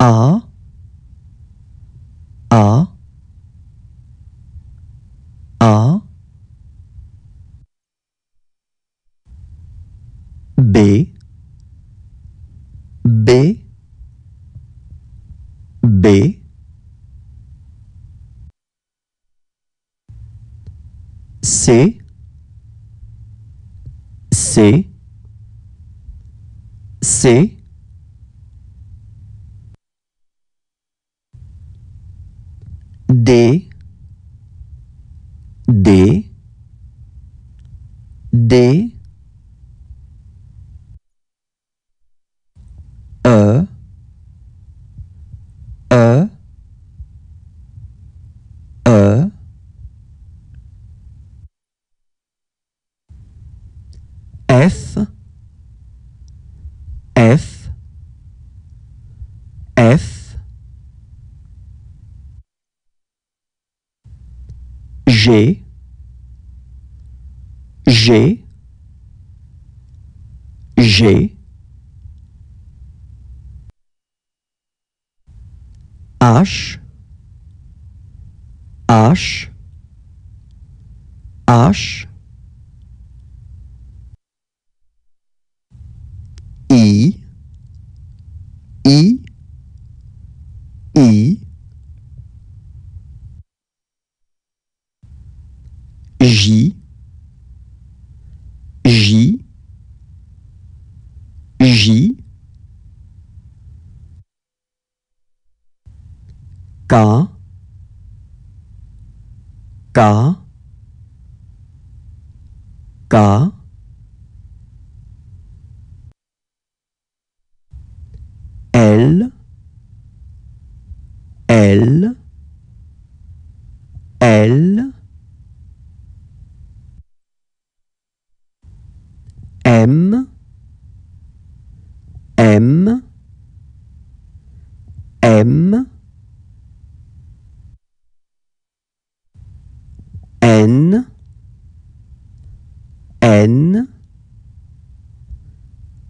B, B, B, C, C, C, D, D, D, F, F, F, G, G, G, H, H, H, I, I, I, J, J, J, K, K, K, L, L, L, M, M, M, N, N,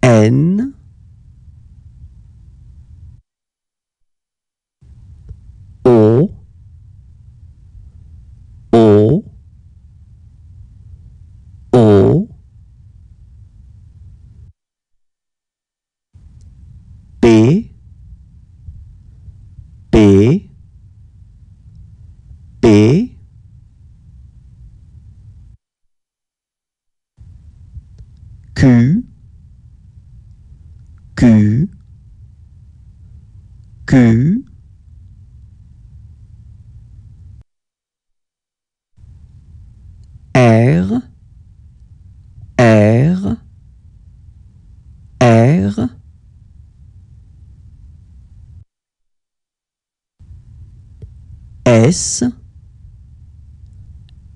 N, O, O, O, P, P, P, Q, Q, Q, R, R, R, S,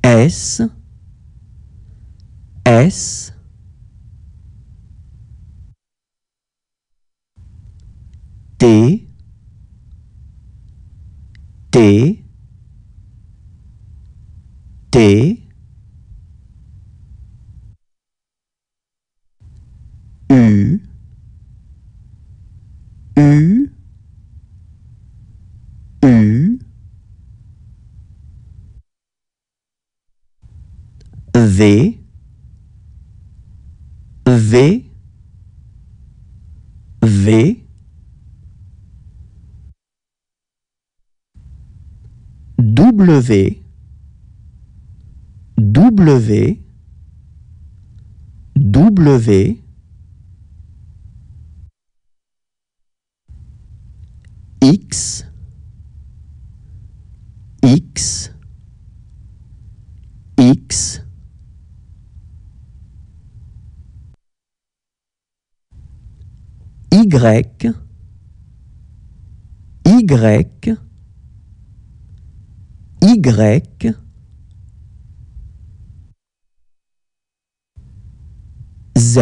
S, S, T, T, T, U, U, U, V, V, V, W, W, W, X, X, X, Y, Y, Y, Z,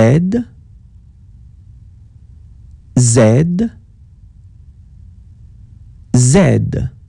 Z, Z.